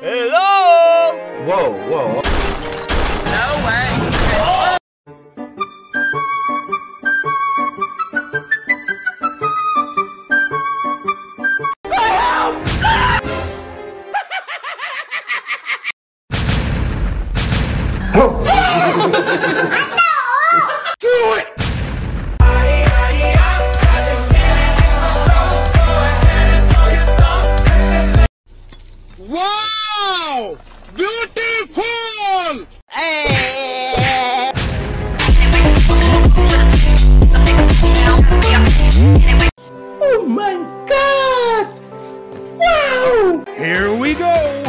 Hello! Whoa, whoa. No way. Oh. Oh. Wow! Beautiful! Oh my God! Wow! Here we go!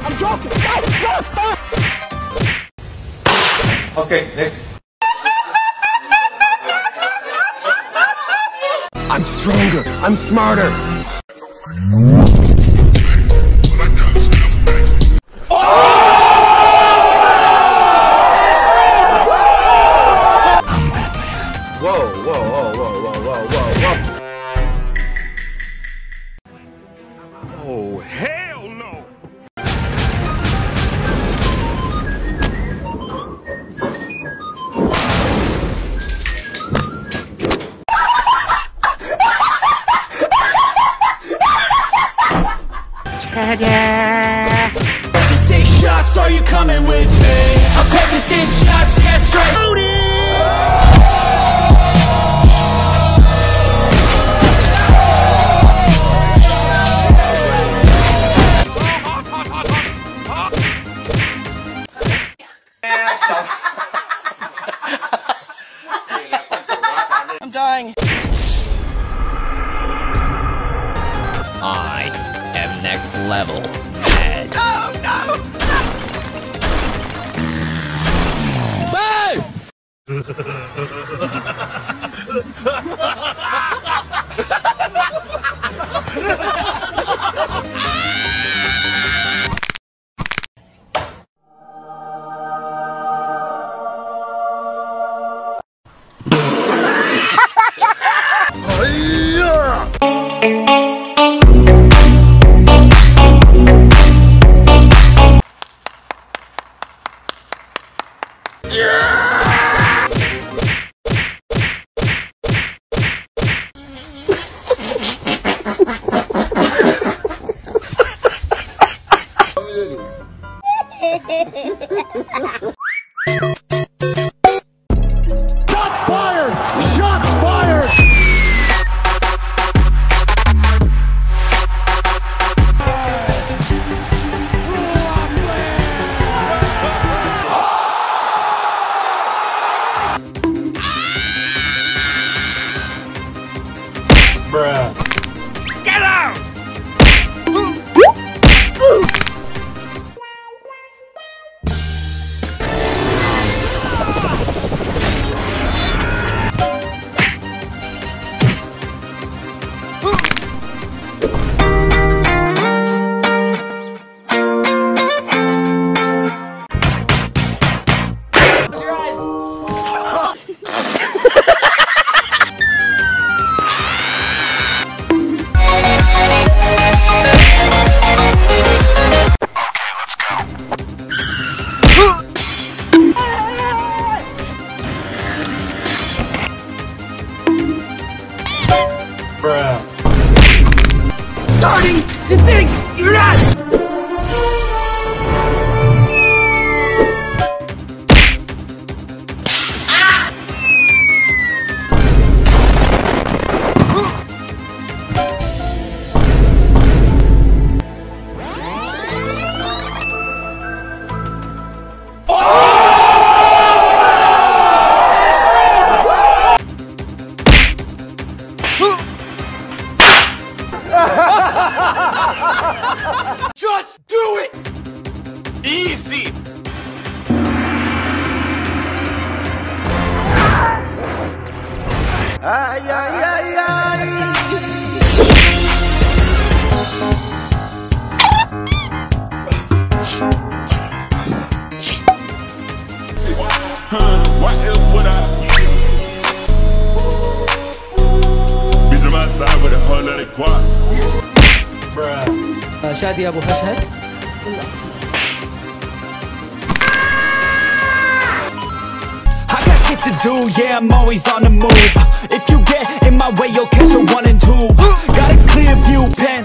I'm joking. Stop. Okay, next. I'm stronger. I'm smarter. I'm Batman. Whoa, whoa, whoa, whoa, whoa, whoa, whoa, whoa. Oh, hell no! Six shots, are you coming with me? I'm taking 6 shots, yeah, straight. I'm dying. I am next level. Dead. Oh no! Yeah! Bruh. Starting to think you're not! Just do it! Easy! Ay, ay, ay, ay. What else would I do? Be to my side with a whole lot of guap. شادي أبو حشهد بسم الله I got shit to do, yeah, I'm always on the move. If you get in my way, you'll catch a 1 and 2. Got a clear view, pen.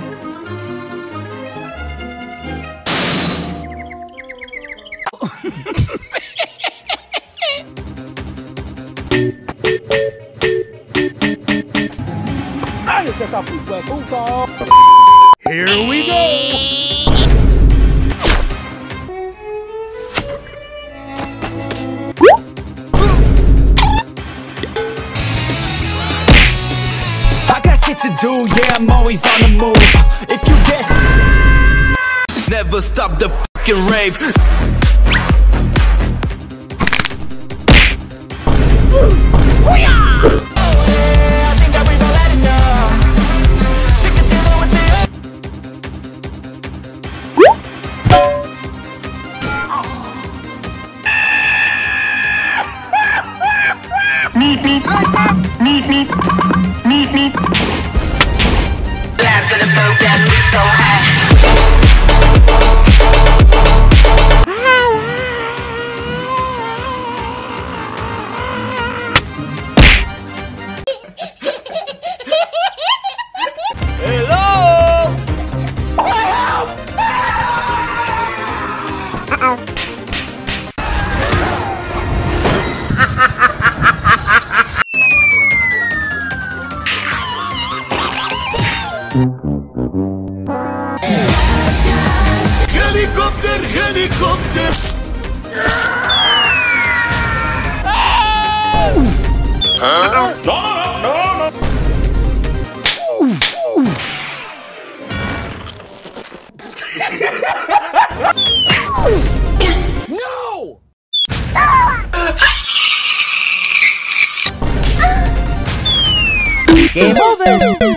Here we go! I got shit to do, yeah, I'm always on the move. If you get... Never stop the fucking rave. Game over! Oh.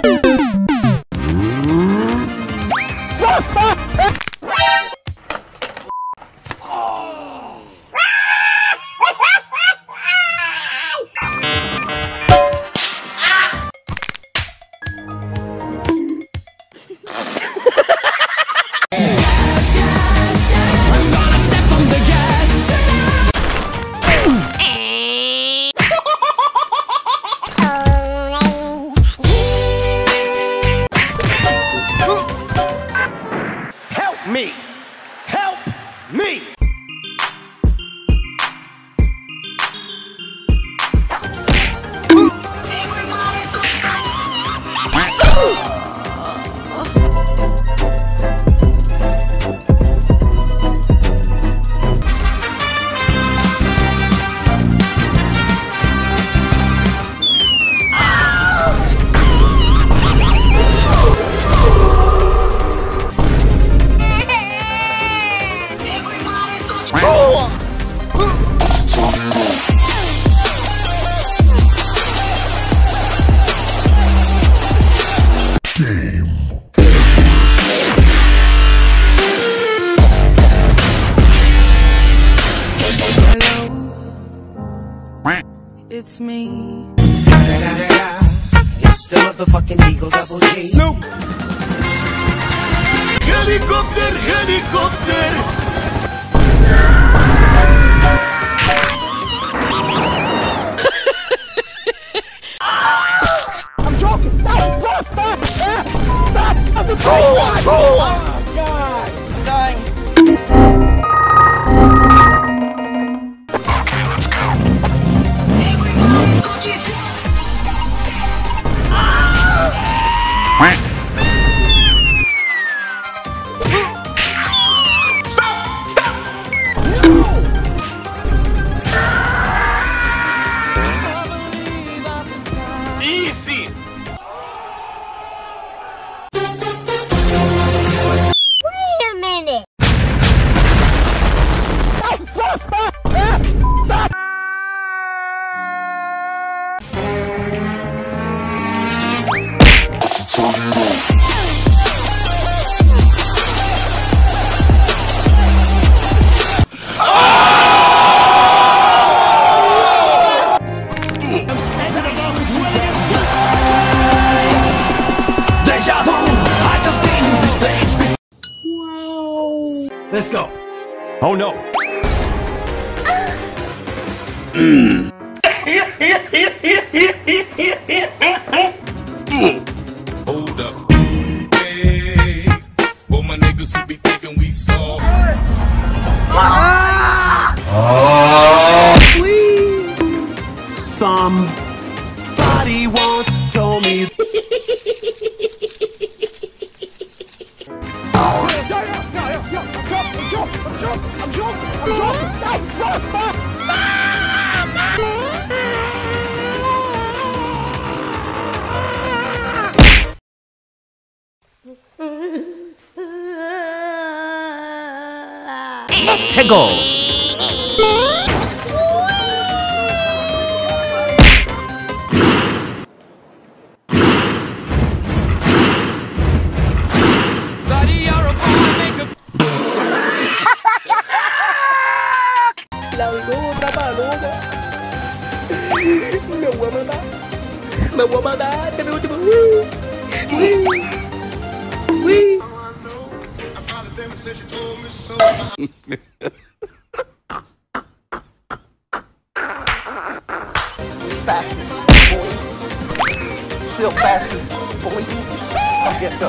It's me. It's the motherfucking Eagle Double G. Snoop. Helicopter, helicopter. I'm joking. Easy! Wait a minute! Stop! Stop! Stop! Stop! Turn it off. Let's go. Oh no. Hold up. Hey, well, my niggas who be thinking we saw. Somebody once told me. Let's go. Fastest boy. Still fastest boy. I guess so.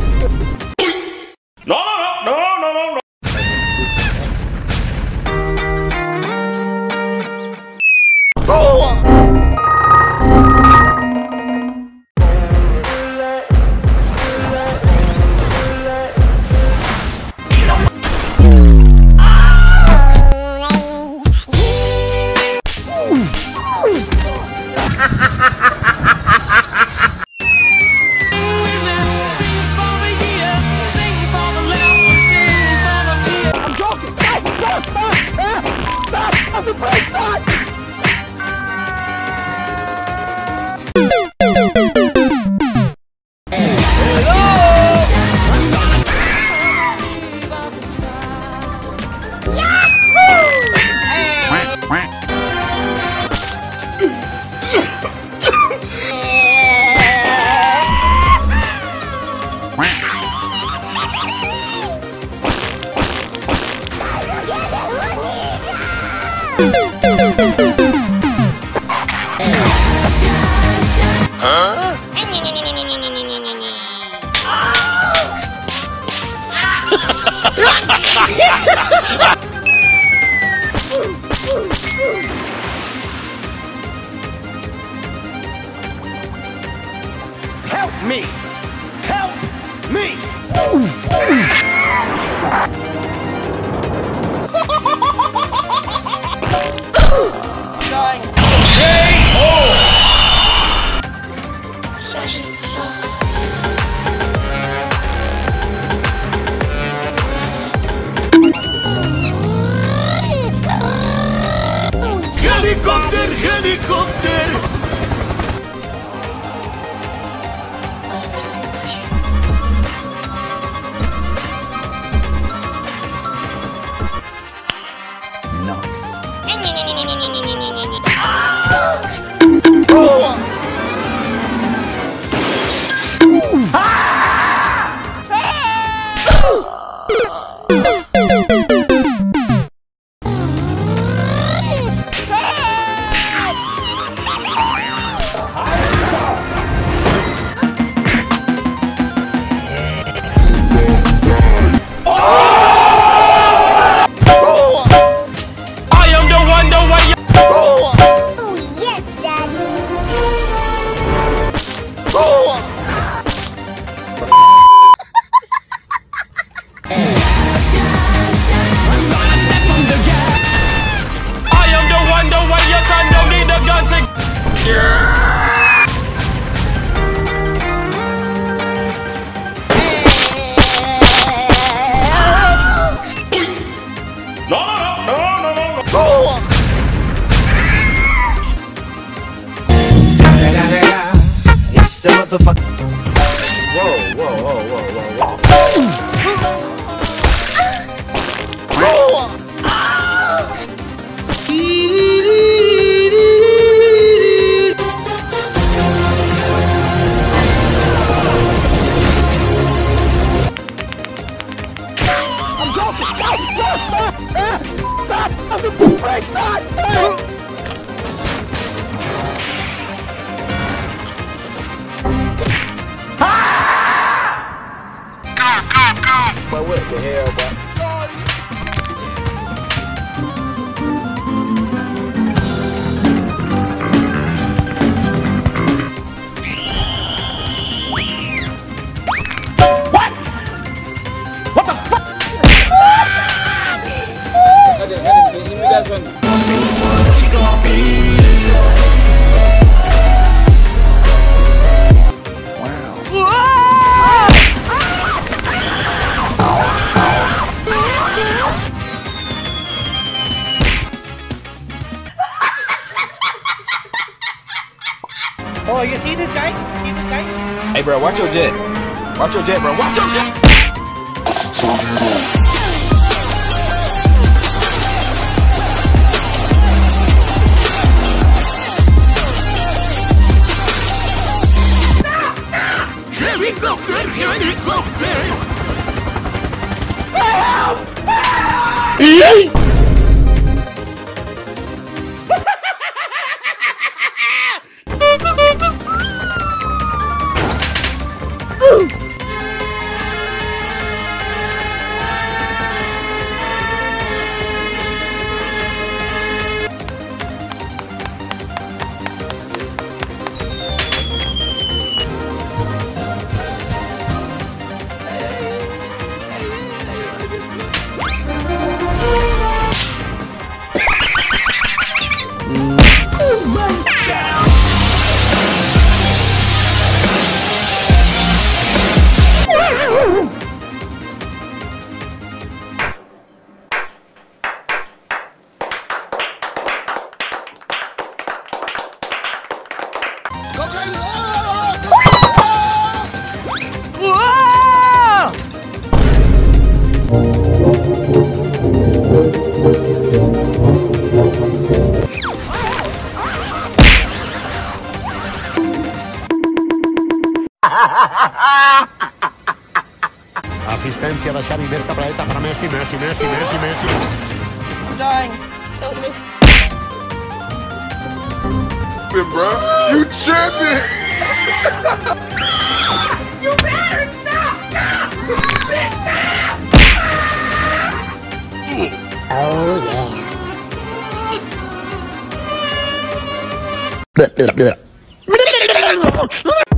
Helicopter! motherfucker. Whoa, whoa, whoa, whoa, whoa, whoa. I'm joking! Stop! Break that! But what the hell, bro? What? What the fuck? Oh, you see this guy? See this guy? Hey, bro, watch your jet. Watch your jet, bro. Watch your jet! Here we go, good. Here we go, good. Help! Help! Asistencia de Xavi desta paleta para Messi, Messi, Messi, Messi, Messi. I'm dying. Help me. Bro, you champion! You better stop! Stop! Stop! Oh yeah.